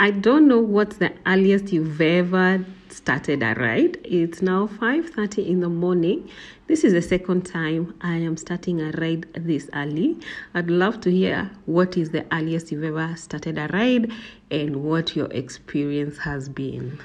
I don't know what's the earliest you've ever started a ride. It's now 5:30 in the morning. This is the second time I am starting a ride this early. I'd love to hear what is the earliest you've ever started a ride and what your experience has been.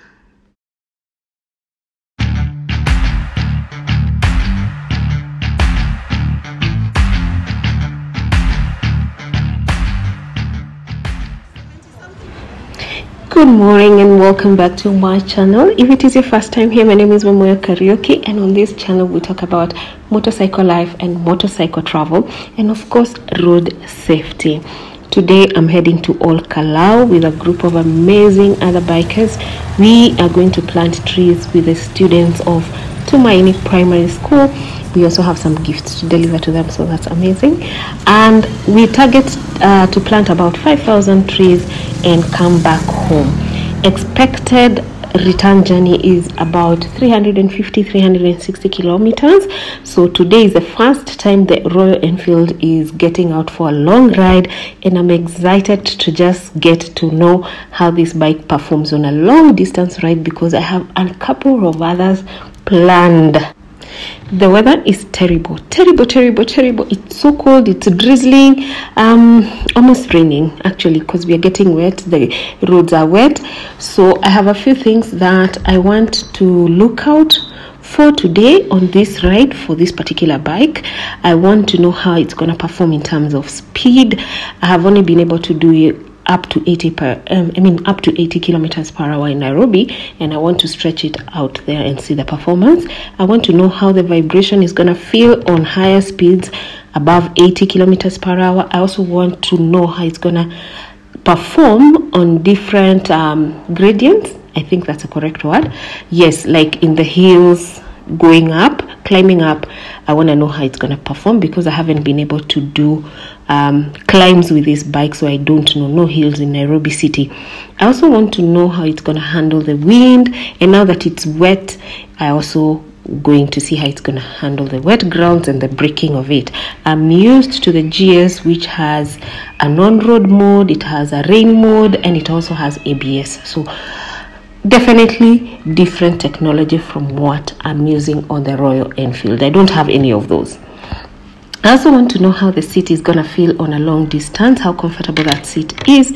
Good morning and welcome back to my channel. If it is your first time here, my name is Wamuyu Kariuki, and on this channel we talk about motorcycle life and motorcycle travel and of course road safety. Today I'm heading to Old Kalau with a group of amazing other bikers. We are going to plant trees with the students of Tumaini Primary School. We also have some gifts to deliver to them, so that's amazing. And we target to plant about 5,000 trees and come back home. Expected return journey is about 350-360 kilometers. So today is the first time the Royal Enfield is getting out for a long ride, and I'm excited to just get to know how this bike performs on a long distance ride because I have a couple of others planned. The weather is terrible. It's so cold, it's drizzling, almost raining actually, because we are getting wet. The roads are wet, so I have a few things that I want to look out for today on this ride. For this particular bike, I want to know how it's going to perform in terms of speed. I have only been able to do it up to 80 kilometers per hour in Nairobi, and I want to stretch it out there and see the performance. I want to know how the vibration is going to feel on higher speeds above 80 kilometers per hour. I also want to know how it's going to perform on different gradients. I think that's a correct word. Yes, like in the hills, going up, climbing up. I want to know how it's going to perform because I haven't been able to do climbs with this bike, so I don't know. No hills in Nairobi city. I also want to know how it's going to handle the wind, and now that it's wet, I also going to see how it's going to handle the wet grounds and the braking of it. I'm used to the GS, which has an on-road mode, it has a rain mode, and it also has ABS, so definitely different technology from what I'm using on the Royal Enfield. I don't have any of those. I also want to know how the seat is going to feel on a long distance, how comfortable that seat is,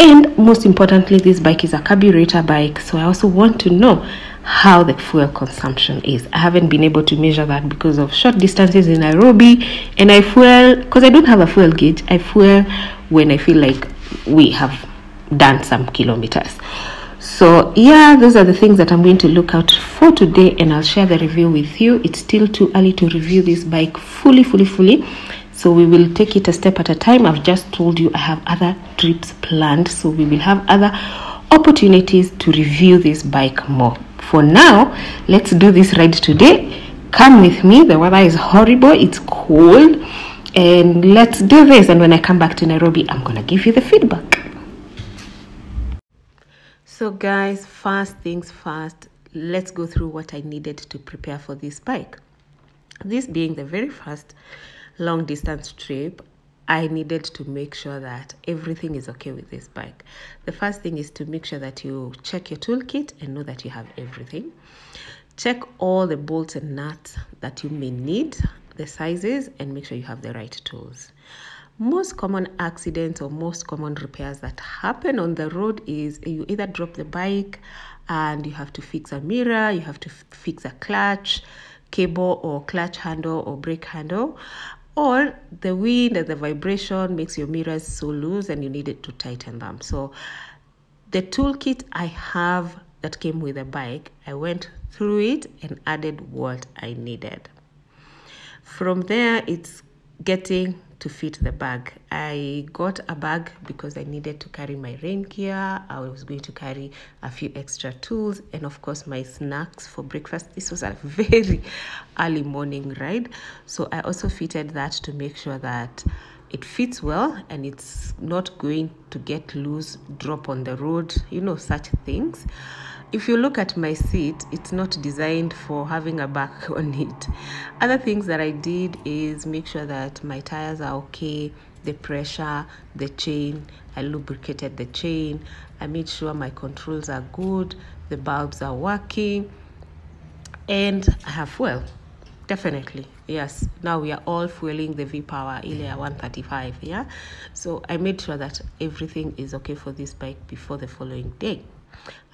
and most importantly, this bike is a carburetor bike, so I also want to know how the fuel consumption is. I haven't been able to measure that because of short distances in Nairobi, and I fuel because I don't have a fuel gauge. I fuel when I feel like we have done some kilometers. So yeah, those are the things that I'm going to look out for today, and I'll share the review with you. It's still too early to review this bike fully, so we will take it a step at a time. I've just told you I have other trips planned, so we will have other opportunities to review this bike more. For now, let's do this ride today. Come with me. The weather is horrible, it's cold, and let's do this, and when I come back to Nairobi, I'm gonna give you the feedback. So guys, first things first, let's go through what I needed to prepare for this bike. This being the very first long distance trip, I needed to make sure that everything is okay with this bike. The first thing is to make sure that you check your toolkit and know that you have everything. Check all the bolts and nuts that you may need, the sizes, and make sure you have the right tools. Most common accidents or most common repairs that happen on the road is you either drop the bike and you have to fix a mirror, you have to fix a clutch cable or clutch handle or brake handle, or the wind and the vibration makes your mirrors so loose and you need it to tighten them. So the toolkit I have that came with the bike, I went through it and added what I needed. From there, it's getting to fit the bag. I got a bag because I needed to carry my rain gear. I was going to carry a few extra tools and of course my snacks for breakfast. This was a very early morning ride, so I also fitted that to make sure that it fits well and it's not going to get loose, drop on the road, you know, such things. If you look at my seat, it's not designed for having a back on it. Other things that I did is make sure that my tires are okay, the pressure, the chain. I lubricated the chain. I made sure my controls are good, the bulbs are working, and I have fuel. Definitely, yes. Now we are all fueling the V-Power Ilia 135, yeah? So I made sure that everything is okay for this bike before the following day.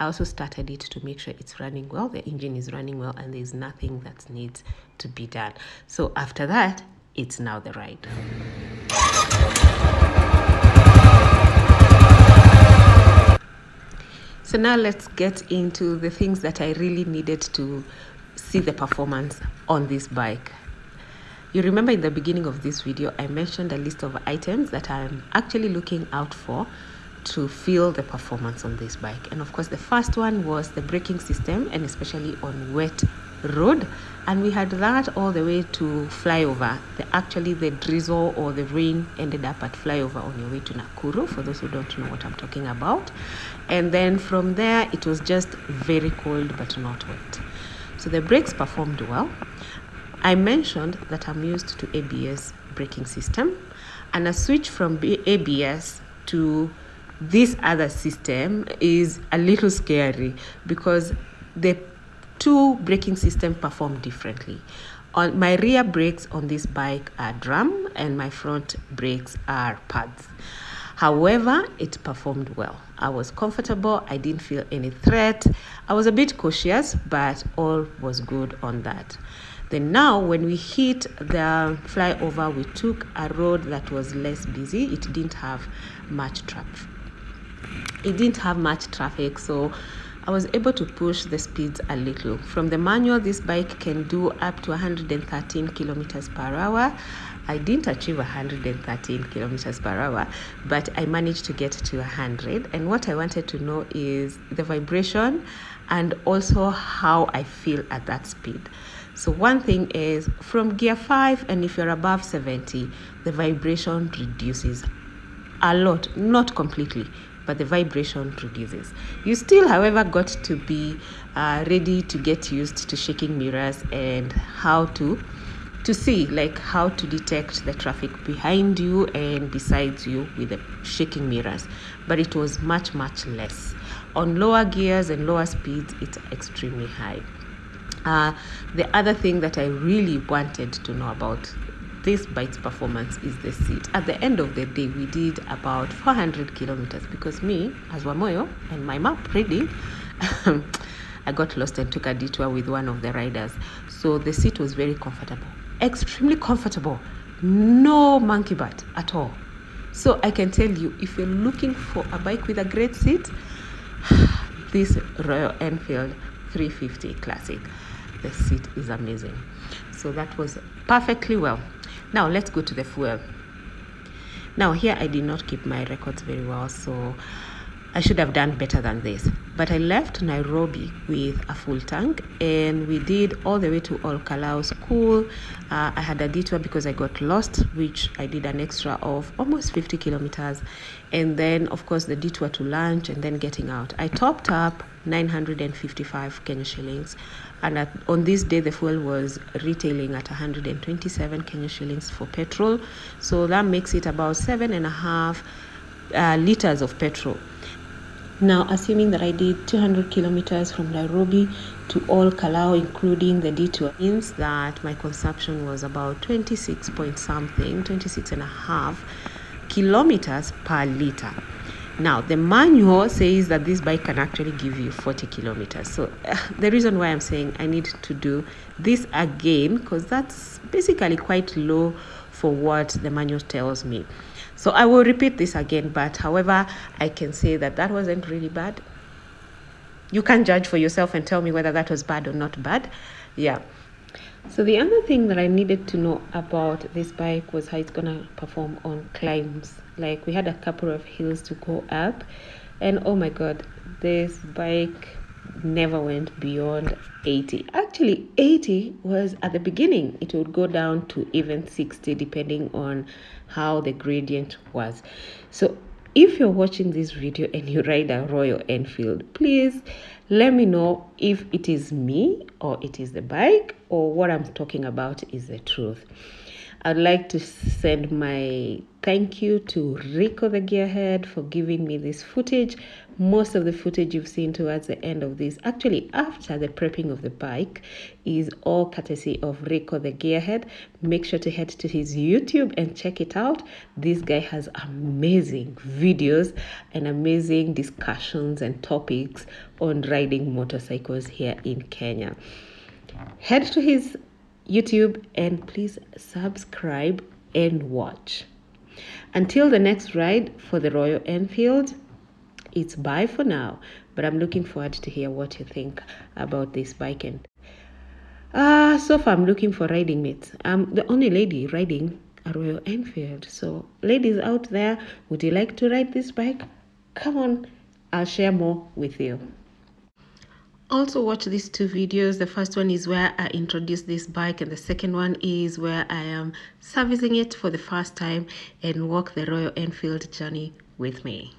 I also started it to make sure it's running well, the engine is running well, and there's nothing that needs to be done. So after that, it's now the ride. So now let's get into the things that I really needed to see the performance on this bike. You remember in the beginning of this video, I mentioned a list of items that I'm actually looking out for to feel the performance on this bike. And of course, the first one was the braking system, and especially on wet road. And we had that all the way to flyover. Actually the drizzle or the rain ended up at flyover on your way to Nakuru, for those who don't know what I'm talking about. And then from there, it was just very cold but not wet. So the brakes performed well. I mentioned that I'm used to ABS braking system, and a switch from ABS to this other system is a little scary because the two braking systems perform differently. On my rear brakes on this bike are drum, and my front brakes are pads. However, it performed well. I was comfortable. I didn't feel any threat. I was a bit cautious, but all was good on that. Then now when we hit the flyover, we took a road that was less busy. It didn't have much traffic. So I was able to push the speeds a little. From the manual, this bike can do up to 113 kilometers per hour. I didn't achieve 113 kilometers per hour, but I managed to get to 100. And what I wanted to know is the vibration and also how I feel at that speed. So one thing is from gear 5, and if you're above 70, the vibration reduces a lot, not completely, but the vibration reduces. You still, however, got to be ready to get used to shaking mirrors and how to see, like how to detect the traffic behind you and beside you with the shaking mirrors. But it was much, much less. On lower gears and lower speeds, it's extremely high. The other thing that I really wanted to know about this bike's performance is the seat. At the end of the day, we did about 400 kilometers because me, as Wamuyu, and my map reading, I got lost and took a detour with one of the riders. So the seat was very comfortable, extremely comfortable, no monkey butt at all. So I can tell you, if you're looking for a bike with a great seat, this Royal Enfield 350 classic, the seat is amazing. So that was perfectly well. Now let's go to the fuel. Now here I did not keep my records very well, so I should have done better than this. But I left Nairobi with a full tank, and we did all the way to Olkalau School. I had a detour because I got lost, which I did an extra of almost 50 kilometers. And then, of course, the detour to lunch and then getting out. I topped up 955 Kenya shillings. And on this day, the fuel was retailing at 127 Kenya shillings for petrol. So that makes it about 7.5 liters of petrol. Now, assuming that I did 200 kilometers from Nairobi to Olkalau, including the detour, means that my consumption was about 26.5 kilometers per liter. Now, the manual says that this bike can actually give you 40 kilometers. So the reason why I'm saying I need to do this again, because that's basically quite low for what the manual tells me. So I will repeat this again, but however, I can say that that wasn't really bad. You can judge for yourself and tell me whether that was bad or not bad. Yeah. So the other thing that I needed to know about this bike was how it's gonna perform on climbs. Like, we had a couple of hills to go up, and oh my god, this bike never went beyond 80. Actually, 80 was at the beginning. It would go down to even 60 depending on how the gradient was. So if you're watching this video and you ride a Royal Enfield, please let me know if it is me or it is the bike, or what I'm talking about is the truth. I'd like to send my Thank you to Rico the Gearhead for giving me this footage. Most of the footage you've seen towards the end of this, actually after the prepping of the bike, is all courtesy of Rico the Gearhead. Make sure to head to his YouTube and check it out. This guy has amazing videos and amazing discussions and topics on riding motorcycles here in Kenya. Head to his YouTube and please subscribe and watch. Until the next ride for the Royal Enfield, it's bye for now, but I'm looking forward to hear what you think about this bike. And so far I'm looking for riding mates. I'm the only lady riding a Royal Enfield, so ladies out there, would you like to ride this bike? Come on, I'll share more with you. Also watch these two videos. The first one is where I introduce this bike, and the second one is where I am servicing it for the first time and walk the Royal Enfield journey with me.